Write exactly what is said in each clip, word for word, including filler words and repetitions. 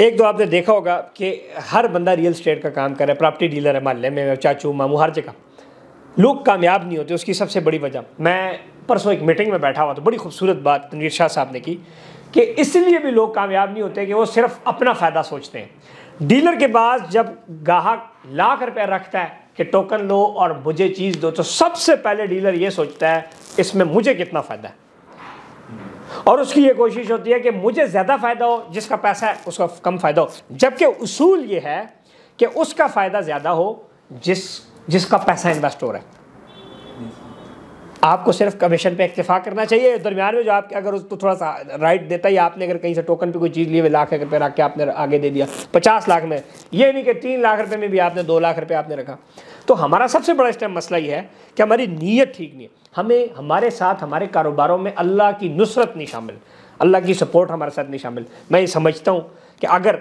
एक दो आपने देखा होगा कि हर बंदा रियल स्टेट का काम कर रहा है, प्रॉपर्टी डीलर है, महल्ले में चाचू मामू हर जगह। लोग कामयाब नहीं होते, उसकी सबसे बड़ी वजह, मैं परसों एक मीटिंग में बैठा हुआ तो बड़ी खूबसूरत बात तनवीर शाह साहब ने की कि इसलिए भी लोग कामयाब नहीं होते कि वो सिर्फ अपना फ़ायदा सोचते हैं। डीलर के पास जब ग्राहक लाख रुपये रखता है कि टोकन लो और मुझे चीज़ दो, तो सबसे पहले डीलर ये सोचता है इसमें मुझे कितना फ़ायदा है, और उसकी ये कोशिश होती है कि मुझे ज़्यादा फ़ायदा हो, जिसका पैसा है उसका कम फ़ायदा हो। जबकि उसूल ये है कि उसका फ़ायदा ज़्यादा हो जिस जिसका पैसा इन्वेस्ट हो रहा है। आपको सिर्फ कमीशन पे इक्तफा करना चाहिए, दरम्यान में जो आप अगर उसको थोड़ा सा राइट देता है, या आपने अगर कहीं से टोकन पे कोई चीज़ ली हुई लाख रुपये रख के आपने आगे दे दिया पचास लाख में, ये नहीं कि तीन लाख रुपये में भी आपने दो लाख रुपये आपने रखा। तो हमारा सबसे बड़ा इस टाइम मसला ये है कि हमारी नीयत ठीक नहीं है। हमें हमारे साथ हमारे कारोबारों में अल्लाह की नुसरत नहीं शामिल, अल्लाह की सपोर्ट हमारे साथ नहीं शामिल। मैं ये समझता हूँ कि अगर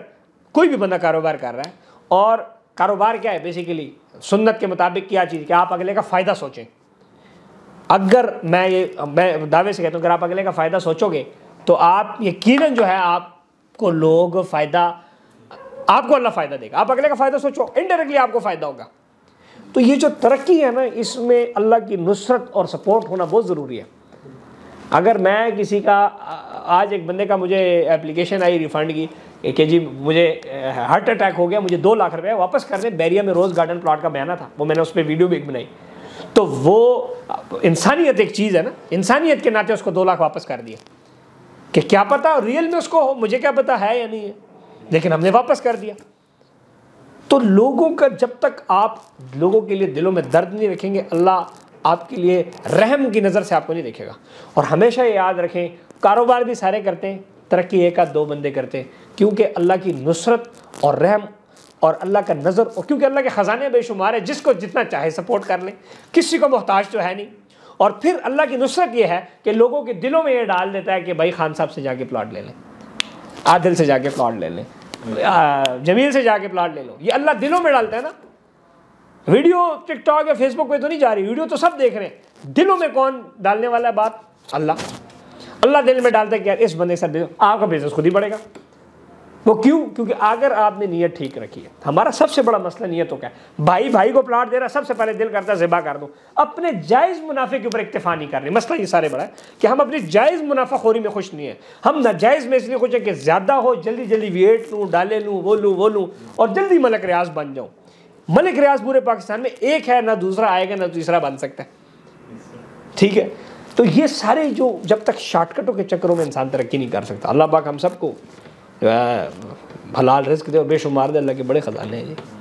कोई भी बंदा कारोबार कर रहा है, और कारोबार क्या है बेसिकली सुन्नत के मुताबिक क्या चीज़, कि आप अगले का फ़ायदा सोचें। अगर मैं ये मैं दावे से कहता हूँ अगर आप अगले का फ़ायदा सोचोगे तो आप यकीनन जो है आपको लोग फ़ायदा, आपको अल्लाह फ़ायदा देगा। आप अगले का फ़ायदा सोचो, इनडायरेक्टली आपको फ़ायदा होगा। तो ये जो तरक्की है ना, इसमें अल्लाह की नुसरत और सपोर्ट होना बहुत ज़रूरी है। अगर मैं किसी का, आज एक बंदे का मुझे एप्लीकेशन आई रिफ़ंड की कि जी मुझे हार्ट अटैक हो गया, मुझे दो लाख रुपये वापस कर दें। बैरिया में रोज़ गार्डन प्लाट का बयाना था, वो मैंने उस पर वीडियो भी बनाई। तो वो इंसानियत एक चीज़ है ना, इंसानियत के नाते उसको दो लाख वापस कर दिया कि क्या पता रियल में उसको हो, मुझे क्या पता है या नहीं है, लेकिन हमने वापस कर दिया। तो लोगों का, जब तक आप लोगों के लिए दिलों में दर्द नहीं रखेंगे, अल्लाह आपके लिए रहम की नज़र से आपको नहीं देखेगा। और हमेशा ये याद रखें, कारोबार भी सारे करते हैं, तरक्की एक आध दो बंदे करते हैं, क्योंकि अल्लाह की नुसरत और रहम और अल्लाह का नज़र, और क्योंकि अल्लाह के ख़जाने बेशुमार है, जिसको जितना चाहे सपोर्ट कर लें, किसी को मोहताज तो है नहीं। और फिर अल्लाह की नुसरत ये है कि लोगों के दिलों में ये डाल देता है कि भाई खान साहब से जाके प्लाट ले लें, आदिल से जाके प्लाट ले लें, जमील से जाके प्लाट ले लो। ये अल्लाह दिलों में डालता है ना। वीडियो टिकटॉक या फेसबुक पे तो नहीं जा रही, वीडियो तो सब देख रहे हैं, दिलों में कौन डालने वाला है बात? अल्लाह। अल्लाह दिल में डालता है कि यार इस बंदे से आपका बिजनेस खुद ही बढ़ेगा। वो क्यों? क्योंकि अगर आपने नीयत ठीक रखी है। हमारा सबसे बड़ा मसला नीयतों का है। भाई भाई को प्लाट दे रहा, सबसे पहले दिल करता है ज़िबा कर दो, अपने जायज़ मुनाफे के ऊपर इक्तफा नहीं कर रहे। मसला ये सारे बड़ा है कि हम अपनी जायज़ मुनाफाखोरी में खुश नहीं है। हम नाजायज़ में इसलिए खुश हैं कि ज़्यादा हो, जल्दी जल्दी वेट लूँ, डाले लूँ, वो लूँ वो लूँ और जल्दी मलिक रियाज बन जाऊँ। मलिक रियाज पूरे पाकिस्तान में एक है, ना दूसरा आएगा ना तीसरा बन सकता है। ठीक है, तो ये सारे जो, जब तक शॉर्टकटों के चक्करों में इंसान तरक्की नहीं कर सकता। अल्लाह पाक हम सबको हलाल रिस्क दे और बेशुमार दे, अल्लाह के बड़े ख़जाने हैं जी।